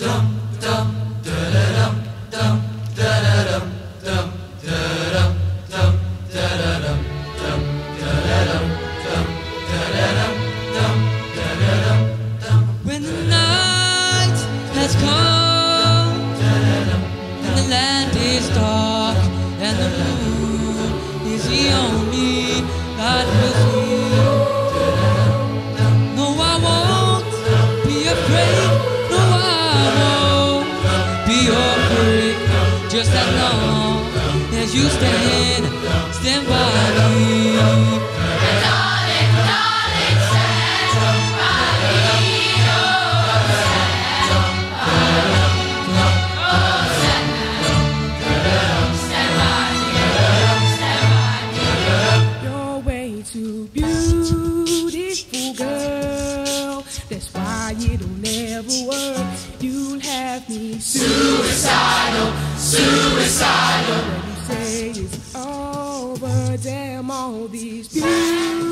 When the night has come and the land is dark and the moon is the only light we'll see, no, I won't be afraid. No, I won't be afraid. Just as long as you stand by me. Beautiful girl, that's why it'll never work. You'll have me suicidal, suicidal. What you say is over, damn all these beautiful